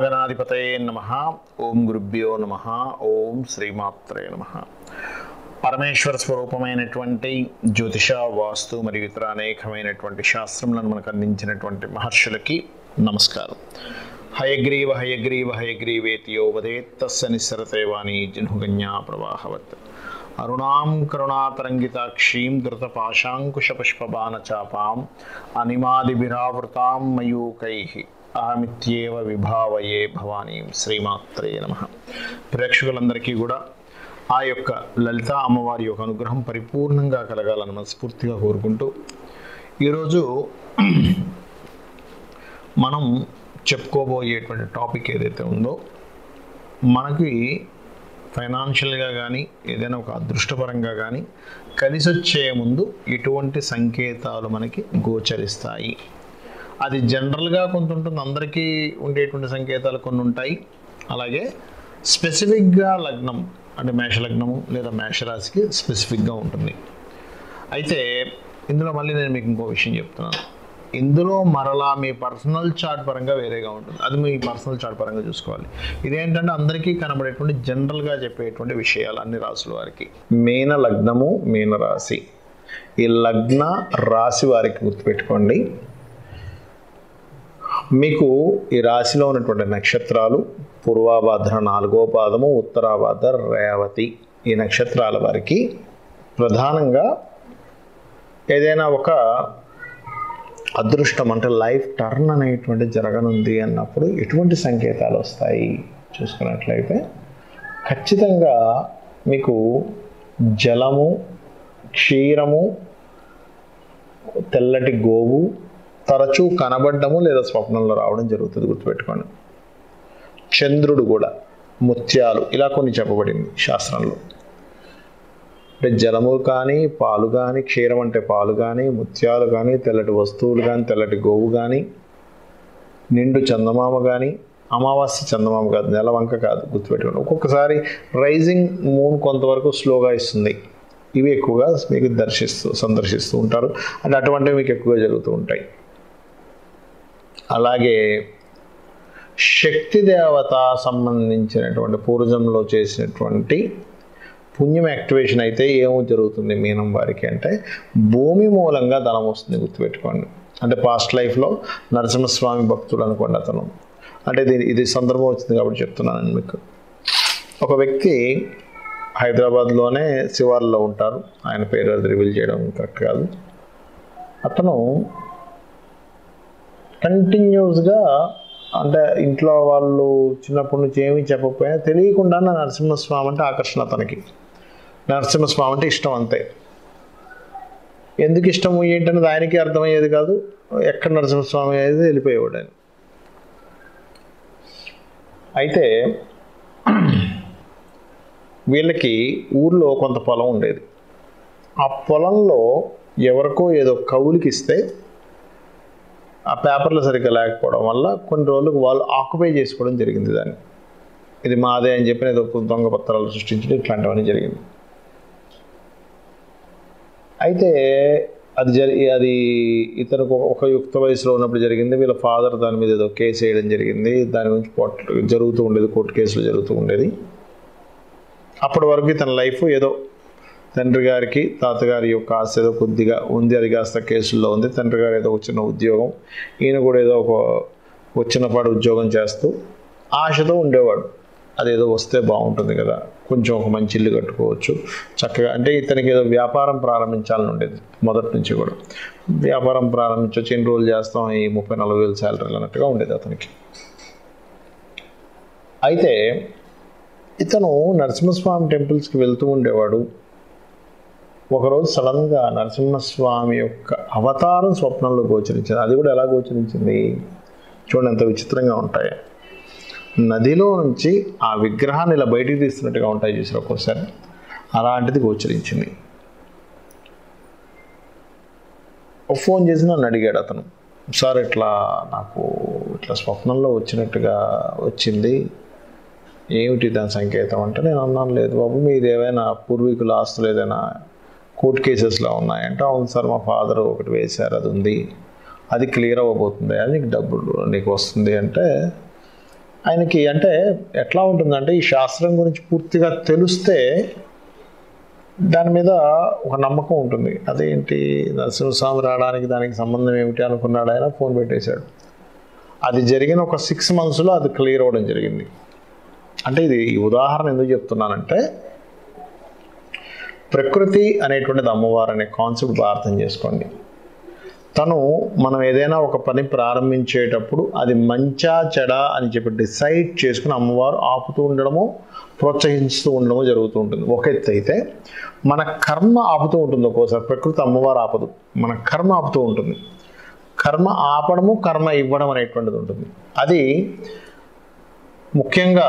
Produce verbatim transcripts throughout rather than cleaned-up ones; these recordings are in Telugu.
மகாகணாதிபதயே நமஹ. ஓம் గురుభ్యో నమః. ఓం శ్రీమాత్రే నమః. పరమేశ్వర స్వరూపమైనటువంటి జ్యోతిష వాస్తు మరియు ఇతర అనేకమైనటువంటి శాస్త్రములను మనకు అందించినటువంటి మహర్షులకి నమస్కారం. హయగ్రీవ హయగ్రీవ హయగ్రీవేతియో వదేత్ తస్య నిస్సరతే వాణీ జిహ్నుగన్యా ప్రవాహవత్ అరుణాం కరుణాతరంగితాక్షీం ధృతపాశాంకుశపుష్పబాణచాపాం అనిమాదిభిరావృతాం మయూకైః అహమిత్యేవ విభావయే భవానీం శ్రీమాత్రే నమః. ప్రేక్షకులందరికీ కూడా ఆ యొక్క లలితా అమ్మవారి యొక్క అనుగ్రహం పరిపూర్ణంగా కలగాలని మనస్ఫూర్తిగా కోరుకుంటూ, ఈరోజు మనం చెప్పుకోబోయేటువంటి టాపిక్ ఏదైతే ఉందో, మనకి ఫైనాన్షియల్గా కానీ ఏదైనా ఒక అదృష్టపరంగా కానీ కలిసి వచ్చే ముందు ఎటువంటి సంకేతాలు మనకి గోచరిస్తాయి. అది జనరల్గా కొంత ఉంటుంది, అందరికీ ఉండేటువంటి సంకేతాలు కొన్ని ఉంటాయి. అలాగే స్పెసిఫిక్గా లగ్నం అంటే మేషలగ్నము లేదా మేషరాశికి స్పెసిఫిక్గా ఉంటుంది. అయితే ఇందులో మళ్ళీ నేను మీకు ఇంకో విషయం చెప్తున్నాను, ఇందులో మరలా మీ పర్సనల్ చార్ట్ పరంగా వేరేగా ఉంటుంది, అది మీ పర్సనల్ చార్ట్ పరంగా చూసుకోవాలి. ఇదేంటంటే అందరికీ కనబడేటువంటి జనరల్గా చెప్పేటువంటి విషయాలు అన్ని రాసుల వారికి. మీన లగ్నము మీన రాశి, ఈ లగ్న రాశి వారికి గుర్తుపెట్టుకోండి, మీకు ఈ రాశిలో ఉన్నటువంటి నక్షత్రాలు పూర్వాభాద్ర నాలుగో పాదము, ఉత్తరాభాద్ర, రేవతి, ఈ నక్షత్రాల వారికి ప్రధానంగా ఏదైనా ఒక అదృష్టం అంటే లైఫ్ టర్న్ అనేటువంటి జరగనుంది అన్నప్పుడు ఎటువంటి సంకేతాలు వస్తాయి చూసుకున్నట్లయితే, ఖచ్చితంగా మీకు జలము, క్షీరము, తెల్లటి గోవు తరచూ కనబడ్డము లేదా స్వప్నంలో రావడం జరుగుతుంది. గుర్తుపెట్టుకోండి, చంద్రుడు కూడా, ముత్యాలు, ఇలా కొన్ని చెప్పబడింది శాస్త్రంలో. అంటే జలము కానీ, పాలు కానీ, క్షీరం అంటే పాలు కానీ, ముత్యాలు కానీ, తెల్లటి వస్తువులు కానీ, తెల్లటి గోవు కానీ, నిండు చందమామ కానీ, అమావాస్య చందమామ కాదు, నెలవంక కాదు, గుర్తుపెట్టుకోండి. ఒక్కొక్కసారి రైజింగ్ మూన్ కొంతవరకు స్లోగా ఇస్తుంది, ఇవి ఎక్కువగా మీకు దర్శిస్తూ సందర్శిస్తూ ఉంటారు, అంటే అటువంటివి మీకు ఎక్కువగా జరుగుతూ ఉంటాయి. అలాగే శక్తి దేవత సంబంధించినటువంటి పూర్వజంలో చేసినటువంటి పుణ్యం యాక్టివేషన్ అయితే ఏమో జరుగుతుంది మీనం వారికి అంటే, భూమి మూలంగా ధనం వస్తుంది. గుర్తుపెట్టుకోండి, అంటే పాస్ట్ లైఫ్లో నరసింహస్వామి భక్తుడు అనుకోండి అతను, అంటే ఇది ఇది సందర్భం వచ్చింది కాబట్టి చెప్తున్నాను మీకు. ఒక వ్యక్తి హైదరాబాద్లోనే శివార్లో ఉంటారు, ఆయన పేరు అది రివీల్ చేయడం కరెక్ట్ కాదు. అతను కంటిన్యూస్గా, అంటే ఇంట్లో వాళ్ళు చిన్నప్పటి నుంచి ఏమీ చెప్పకపోయినా తెలియకుండా నరసింహస్వామి అంటే ఆకర్షణ అతనికి, నరసింహస్వామి అంటే ఇష్టం అంతే. ఎందుకు ఇష్టము ఏంటనేది ఆయనకి అర్థమయ్యేది కాదు, ఎక్కడ నరసింహస్వామి అనేది వెళ్ళిపోయేవాడు ఆయన. అయితే వీళ్ళకి ఊర్లో కొంత పొలం ఉండేది, ఆ పొలంలో ఎవరికో ఏదో కవులకి ఇస్తే ఆ పేపర్లు సరిగ్గా లేకపోవడం వల్ల కొన్ని రోజులకు వాళ్ళు ఆక్యుపై చేసుకోవడం జరిగింది దాన్ని, ఇది మాదే అని చెప్పి ఏదో దొంగ పత్రాలు సృష్టించడం ఇట్లాంటివన్నీ జరిగింది. అయితే అది జరి అది ఇతరుకు ఒక యుక్త వయసులో ఉన్నప్పుడు జరిగింది. వీళ్ళ ఫాదర్ దాని మీద ఏదో కేసు వేయడం జరిగింది, దాని గురించి కోర్టు జరుగుతూ ఉండేది, కోర్టు కేసులు జరుగుతూ ఉండేది. అప్పటి వరకు తన లైఫ్ ఏదో తండ్రి గారికి తాతగారి యొక్క ఆశ ఏదో కొద్దిగా ఉంది, అది కాస్త కేసుల్లో ఉంది. తండ్రి గారు ఏదో చిన్న ఉద్యోగం, ఈయన కూడా ఏదో ఒక వచ్చినపాటు ఉద్యోగం చేస్తూ ఆశతో ఉండేవాడు, అదేదో వస్తే బాగుంటుంది కదా, కొంచెం ఒక మంచి ఇల్లు కట్టుకోవచ్చు చక్కగా, అంటే ఇతనికి ఏదో వ్యాపారం ప్రారంభించాలని ఉండేది మొదటి నుంచి కూడా. వ్యాపారం ప్రారంభించవచ్చు, ఎన్ని రోజులు చేస్తాం, ఈ ముప్పై నలభై వేలు శాలరీలు అన్నట్టుగా ఉండేది అతనికి. అయితే ఇతను నరసింహస్వామి టెంపుల్స్కి వెళ్తూ ఉండేవాడు. ఒకరోజు సడన్గా నరసింహస్వామి యొక్క అవతారం స్వప్నంలో గోచరించింది. అది కూడా ఎలా గోచరించింది చూడండి, ఎంత విచిత్రంగా ఉంటాయి. నదిలో నుంచి ఆ విగ్రహాన్ని ఇలా బయటికి తీస్తున్నట్టుగా ఉంటాయి చూసారు ఒక్కోసారి, అలాంటిది గోచరించింది. ఫోన్ చేసి నన్ను అడిగాడు అతను, సార్ ఇట్లా నాకు ఇట్లా స్వప్నంలో వచ్చినట్టుగా వచ్చింది, ఏమిటి దాని సంకేతం అంటే నేను అన్నాను, లేదు బాబు మీది ఏవైనా పూర్వీకుల ఆస్తులు ఏదైనా కోర్టు కేసెస్లో ఉన్నాయంటే, అవును సార్ మా ఫాదర్ ఒకటి వేశారు అది ఉంది, అది క్లియర్ అవ్వబోతుంది, అది నీకు డబ్బులు నీకు వస్తుంది అంటే, ఆయనకి అంటే ఎట్లా ఉంటుందంటే ఈ శాస్త్రం గురించి పూర్తిగా తెలిస్తే దాని మీద ఒక నమ్మకం ఉంటుంది. అదేంటి నరసింహస్వామి రావడానికి దానికి సంబంధం ఏమిటి అనుకున్నాడు ఆయన, ఫోన్ పెట్టేశాడు. అది జరిగిన ఒక సిక్స్ మంత్స్లో అది క్లియర్ అవ్వడం జరిగింది. అంటే ఇది ఈ ఉదాహరణ ఎందుకు చెప్తున్నానంటే ప్రకృతి అనేటువంటిది అమ్మవారు అనే కాన్సెప్ట్ బాగా అర్థం చేసుకోండి. తను మనం ఏదైనా ఒక పని ప్రారంభించేటప్పుడు అది మంచా చెడా అని చెప్పి డిసైడ్ చేసుకుని అమ్మవారు ఆపుతూ ఉండడము ప్రోత్సహిస్తూ ఉండడము జరుగుతూ ఉంటుంది. ఒక ఎత్తు అయితే మన కర్మ ఆపుతూ ఉంటుంది. ఒక్కోసారి ప్రకృతి అమ్మవారు ఆపదు, మన కర్మ ఆపుతూ ఉంటుంది. కర్మ ఆపడము కర్మ ఇవ్వడం అనేటువంటిది ఉంటుంది. అది ముఖ్యంగా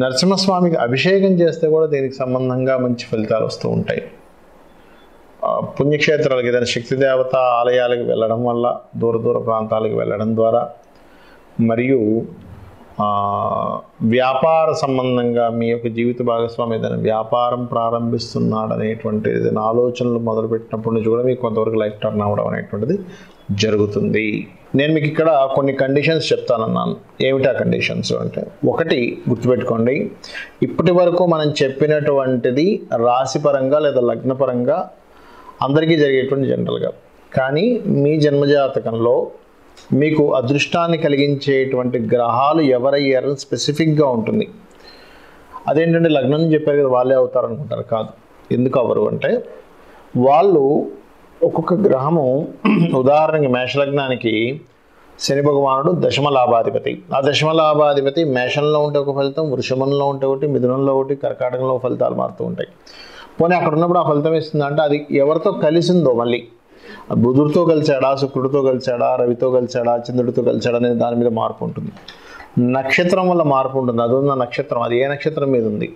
నరసింహస్వామికి అభిషేకం చేస్తే కూడా దీనికి సంబంధంగా మంచి ఫలితాలు వస్తూ ఉంటాయి. పుణ్యక్షేత్రాలకు ఏదైనా శక్తి దేవత ఆలయాలకు వెళ్ళడం వల్ల, దూర దూర ప్రాంతాలకు వెళ్ళడం ద్వారా, మరియు వ్యాపార సంబంధంగా మీ యొక్క జీవిత భాగస్వామి ఏదైనా వ్యాపారం ప్రారంభిస్తున్నాడు అనేటువంటి ఏదైనా ఆలోచనలు మొదలుపెట్టినప్పటి నుంచి కూడా మీకు కొంతవరకు లైఫ్ టర్న్ అవ్వడం అనేటువంటిది జరుగుతుంది. నేను మీకు ఇక్కడ కొన్ని కండిషన్స్ చెప్తానన్నాను. ఏమిటా కండిషన్స్ అంటే, ఒకటి గుర్తుపెట్టుకోండి, ఇప్పటి వరకు మనం చెప్పినటువంటిది రాశిపరంగా లేదా లగ్నపరంగా అందరికీ జరిగేటువంటి జనరల్గా. కానీ మీ జన్మజాతకంలో మీకు అదృష్టాన్ని కలిగించేటువంటి గ్రహాలు ఎవరయ్యారని స్పెసిఫిక్గా ఉంటుంది. అదేంటంటే లగ్నం అని చెప్పారు కదా వాళ్ళే అవుతారనుకుంటారు, కాదు. ఎందుకు అవరు అంటే వాళ్ళు ఒక్కొక్క గ్రహము, ఉదాహరణకి మేషలగ్నానికి శని భగవానుడు దశమ లాభాధిపతి. ఆ దశమ లాభాధిపతి మేషంలో ఉంటే ఒక ఫలితం, వృషభంలో ఉంటే ఒకటి, మిథునంలో ఒకటి, కర్కాటకంలో ఫలితాలు మారుతూ ఉంటాయి. పోనీ అక్కడ ఉన్నప్పుడు ఆ ఫలితం ఇస్తుంది అంటే అది ఎవరితో కలిసిందో, మళ్ళీ బుధుడితో కలిసాడా, శుక్రుడితో కలిసాడా, రవితో కలిసాడా, చంద్రుడితో కలిసాడా అనేది దాని మీద మార్పు ఉంటుంది. నక్షత్రం వల్ల మార్పు ఉంటుంది. అది ఉన్న నక్షత్రం అది ఏ నక్షత్రం మీద ఉంది,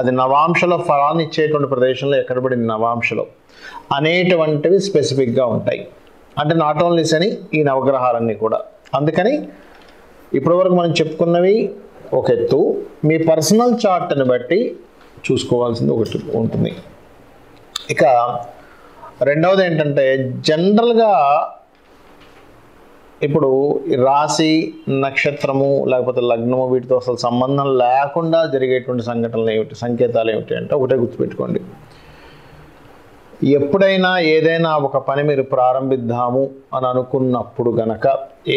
అది నవాంశలో ఫలాన్ని ఇచ్చేటువంటి ప్రదేశంలో ఎక్కడ పడింది, నవాంశలో అనేటువంటివి స్పెసిఫిక్గా ఉంటాయి. అంటే నాట్ ఓన్లీ శని, ఈ నవగ్రహాలన్నీ కూడా. అందుకని ఇప్పటివరకు మనం చెప్పుకున్నవి ఒక ఎత్తు, మీ పర్సనల్ చార్ట్ని బట్టి చూసుకోవాల్సింది ఒకటి ఉంటుంది. ఇక రెండవది ఏంటంటే జనరల్గా ఇప్పుడు రాశి, నక్షత్రము లేకపోతే లగ్నము వీటితో అసలు సంబంధం లేకుండా జరిగేటువంటి సంఘటనలు ఏమిటి, సంకేతాలు ఏమిటి అంటే ఒకటే గుర్తుపెట్టుకోండి. ఎప్పుడైనా ఏదైనా ఒక పని మీరు ప్రారంభిద్దాము అని అనుకున్నప్పుడు గనక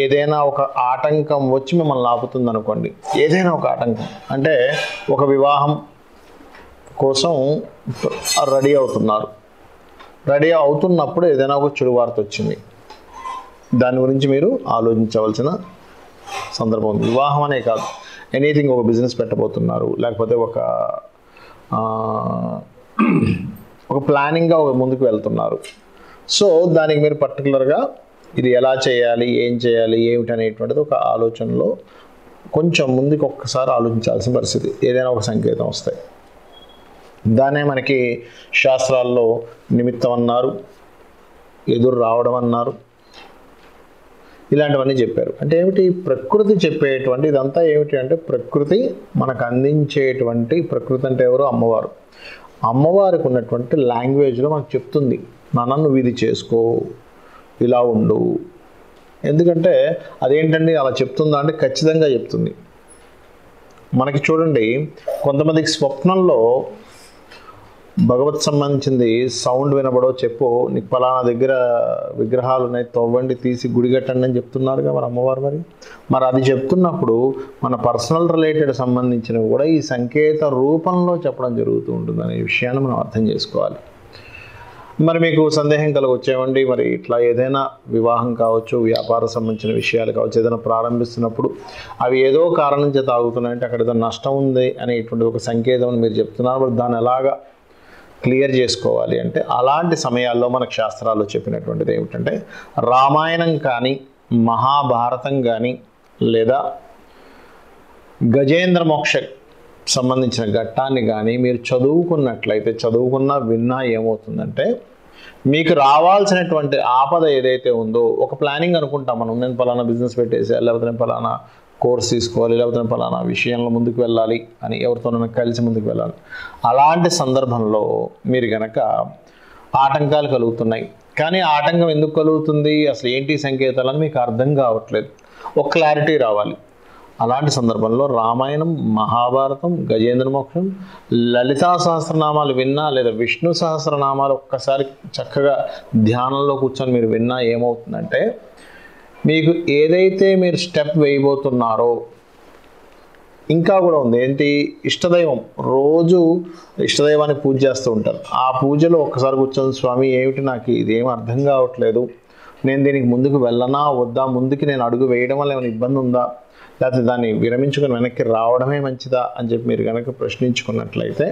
ఏదైనా ఒక ఆటంకం వచ్చి మిమ్మల్ని ఆపుతుంది అనుకోండి. ఏదైనా ఒక ఆటంకం అంటే ఒక వివాహం కోసం రెడీ అవుతున్నారు, రెడీ అవుతున్నప్పుడు ఏదైనా ఒక చెడు వార్త వచ్చింది, దాని గురించి మీరు ఆలోచించవలసిన సందర్భం ఉంది. వివాహం అనే కాదు, ఎనీథింగ్, ఒక బిజినెస్ పెట్టబోతున్నారు, లేకపోతే ఒక ఒక ప్లానింగ్గా ఒక ముందుకు వెళ్తున్నారు. సో దానికి మీరు పర్టికులర్గా ఇది ఎలా చేయాలి, ఏం చేయాలి, ఏమిటనేటువంటిది ఒక ఆలోచనలో కొంచెం ముందుకు ఒక్కసారి ఆలోచించాల్సిన పరిస్థితి ఏదైనా ఒక సంకేతం వస్తాయి. దానే మనకి శాస్త్రాల్లో నిమిత్తం అన్నారు, ఎదురు రావడం అన్నారు, ఇలాంటివన్నీ చెప్పారు. అంటే ఏమిటి, ప్రకృతి చెప్పేటువంటి ఇదంతా ఏమిటి అంటే ప్రకృతి మనకు అందించేటువంటి, ప్రకృతి అంటే ఎవరు, అమ్మవారు. అమ్మవారికి ఉన్నటువంటి లాంగ్వేజ్లో మనకు చెప్తుంది, నాన్న నువ్వు ఇది చేసుకో, ఇలా ఉండు. ఎందుకంటే అదేంటండి అలా చెప్తుందా అంటే ఖచ్చితంగా చెప్తుంది. మనకి చూడండి కొంతమందికి స్వప్నంలో భగవత్ సంబంధించింది సౌండ్ వినబడో, చెప్పు నీకు పలానా దగ్గర విగ్రహాలు ఉన్నాయి తవ్వండి తీసి గుడి కట్టండి అని చెప్తున్నారుగా మరి అమ్మవారు. మరి మరి అది చెప్తున్నప్పుడు మన పర్సనల్ రిలేటెడ్ సంబంధించినవి కూడా ఈ సంకేత రూపంలో చెప్పడం జరుగుతూ ఉంటుంది అనే విషయాన్ని మనం అర్థం చేసుకోవాలి. మరి మీకు సందేహం కలగొచ్చేవండి, మరి ఇట్లా ఏదైనా వివాహం కావచ్చు, వ్యాపారం సంబంధించిన విషయాలు కావచ్చు, ఏదైనా ప్రారంభిస్తున్నప్పుడు అవి ఏదో కారణం చేత ఆగుతున్నాయంటే అక్కడ ఏదో నష్టం ఉంది అనేటువంటి ఒక సంకేతం మీరు చెప్తున్నారు. మరి దాన్ని ఎలాగా క్లియర్ చేసుకోవాలి అంటే అలాంటి సమయాల్లో మనకు శాస్త్రాల్లో చెప్పినటువంటిది ఏమిటంటే రామాయణం కానీ, మహాభారతం కానీ, లేదా గజేంద్ర మోక్ష సంబంధించిన ఘట్టాన్ని కానీ మీరు చదువుకున్నట్లయితే చదువుకున్నా విన్నా ఏమవుతుందంటే మీకు రావాల్సినటువంటి ఆపద ఏదైతే ఉందో ఒక ప్లానింగ్ అనుకుంటాం మనం, నేను పలానా బిజినెస్ పెట్టేసేయాలి, లేకపోతే నేను పలానా కోర్స్ తీసుకోవాలి, లేకపోతే నేను పలానా విషయంలో ముందుకు వెళ్ళాలి అని ఎవరితోనైనా కలిసి ముందుకు వెళ్ళాలి. అలాంటి సందర్భంలో మీరు కనుక ఆటంకాలు కలుగుతున్నాయి, కానీ ఆటంకం ఎందుకు కలుగుతుంది, అసలు ఏంటి సంకేతాలని మీకు అర్థం కావట్లేదు, ఒక క్లారిటీ రావాలి. అలాంటి సందర్భంలో రామాయణం, మహాభారతం, గజేంద్ర మోక్షం, లలితా సహస్రనామాలు విన్నా లేదా విష్ణు సహస్రనామాలు ఒక్కసారి చక్కగా ధ్యానంలో కూర్చొని మీరు విన్నా ఏమవుతుందంటే మీకు ఏదైతే మీరు స్టెప్ వేయబోతున్నారో, ఇంకా కూడా ఉంది ఏంటి, ఇష్టదైవం, రోజు ఇష్టదైవాన్ని పూజ చేస్తూ ఉంటారు. ఆ పూజలో ఒక్కసారి కూర్చొని స్వామి ఏమిటి నాకు ఇదేం అర్థం కావట్లేదు, నేను దీనికి ముందుకు వెళ్ళనా వద్దా, ముందుకు నేను అడుగు వేయడం వల్ల ఏమైనా ఇబ్బంది ఉందా, లేకపోతే దాన్ని విరమించుకొని వెనక్కి రావడమే మంచిదా అని చెప్పి మీరు కనుక ప్రశ్నించుకున్నట్లయితే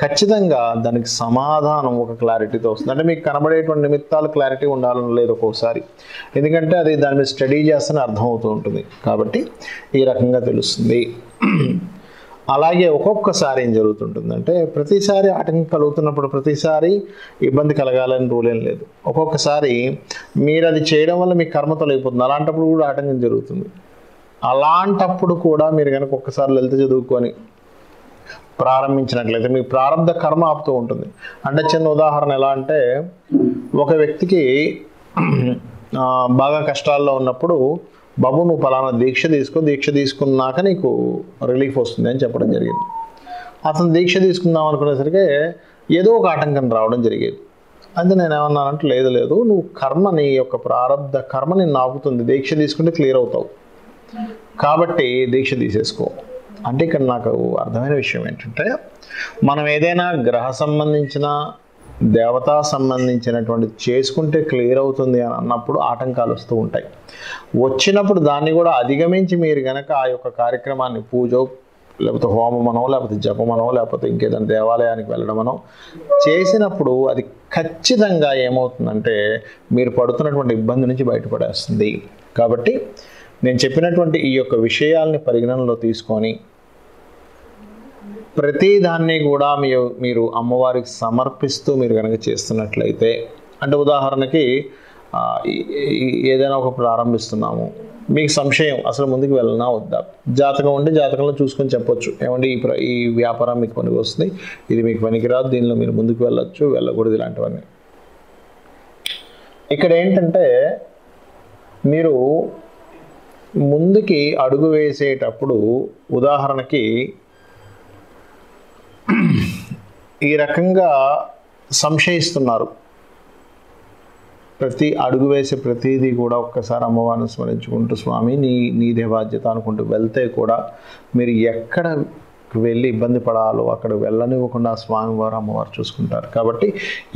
ఖచ్చితంగా దానికి సమాధానం ఒక క్లారిటీతో వస్తుంది. అంటే మీకు కనబడేటువంటి నిమిత్తాలు క్లారిటీ ఉండాలని లేదు ఒక్కోసారి, ఎందుకంటే అది దాని మీద స్టడీ చేస్తేనే అర్థమవుతూ ఉంటుంది కాబట్టి ఈ రకంగా తెలుస్తుంది. అలాగే ఒక్కొక్కసారి ఏం జరుగుతుంటుందంటే ప్రతిసారి ఆటంకం కలుగుతున్నప్పుడు ప్రతిసారి ఇబ్బంది కలగాలని రూల్ ఏం లేదు. ఒక్కొక్కసారి మీరు అది చేయడం వల్ల మీ కర్మ తొలగిపోతుంది, అలాంటప్పుడు కూడా ఆటంకం జరుగుతుంది. అలాంటప్పుడు కూడా మీరు కనుక ఒక్కసారి లలిత చదువుకొని ప్రారంభించినట్లయితే మీ ప్రారంభ కర్మ ఆపుతూ ఉంటుంది. అంటే చిన్న ఉదాహరణ ఎలా అంటే, ఒక వ్యక్తికి బాగా కష్టాల్లో ఉన్నప్పుడు బాబు నువ్వు పలానా దీక్ష తీసుకో, దీక్ష తీసుకున్నాక నీకు రిలీఫ్ వస్తుంది అని చెప్పడం జరిగింది. అతను దీక్ష తీసుకుందాం అనుకునేసరికి ఏదో ఒక ఆటంకం రావడం జరిగేది. అయితే నేను ఏమన్నానంటే లేదు లేదు నువ్వు కర్మని యొక్క ప్రారంభ కర్మని నాపుతుంది, దీక్ష తీసుకుంటే క్లియర్ అవుతావు కాబట్టి దీక్ష తీసేసుకో. అంటే ఇక్కడ నాకు అర్థమైన విషయం ఏంటంటే మనం ఏదైనా గ్రహ సంబంధించిన దేవతా సంబంధించినటువంటి చేసుకుంటే క్లియర్ అవుతుంది అని అన్నప్పుడు ఆటంకాలు వస్తూ ఉంటాయి. వచ్చినప్పుడు దాన్ని కూడా అధిగమించి మీరు కనుక ఆ యొక్క కార్యక్రమాన్ని పూజో లేకపోతే హోమమనో లేకపోతే జపమనో లేకపోతే ఇంకేదైనా దేవాలయానికి వెళ్ళడమనో చేసినప్పుడు అది ఖచ్చితంగా ఏమవుతుందంటే మీరు పడుతున్నటువంటి ఇబ్బంది నుంచి బయటపడేస్తుంది. కాబట్టి నేను చెప్పినటువంటి ఈ యొక్క విషయాల్ని పరిగణనలో తీసుకొని ప్రతిదాన్ని కూడా మీ మీరు అమ్మవారికి సమర్పిస్తూ మీరు కనుక చేస్తున్నట్లయితే, అంటే ఉదాహరణకి ఏదైనా ఒక ప్రారంభిస్తున్నాము, మీకు సంశయం అసలు ముందుకు వెళ్ళనా వద్దా, జాతకం ఉంటే జాతకంలో చూసుకొని చెప్పొచ్చు ఏమంటే ఈ ఈ వ్యాపారం మీకు పనికి వస్తుంది, ఇది మీకు పనికిరాదు, దీనిలో మీరు ముందుకు వెళ్ళొచ్చు వెళ్ళకూడదు, ఇలాంటివన్నీ. ఇక్కడ ఏంటంటే మీరు ముందుకి అడుగు వేసేటప్పుడు ఉదాహరణకి ఈ రకంగా సంశయిస్తున్నారు, ప్రతి అడుగు వేసే ప్రతిదీ కూడా ఒక్కసారి అమ్మవారిని స్మరించుకుంటూ స్వామి నీ నీదే బాధ్యత అనుకుంటూ వెళ్తే కూడా మీరు ఎక్కడ వెళ్ళి ఇబ్బంది పడాలో అక్కడ వెళ్ళనివ్వకుండా స్వామివారు అమ్మవారు చూసుకుంటారు. కాబట్టి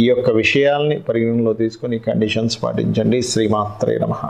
ఈ యొక్క విషయాల్ని పరిగణనలో తీసుకొని కండిషన్స్ పాటించండి. శ్రీమాత్రే నమః.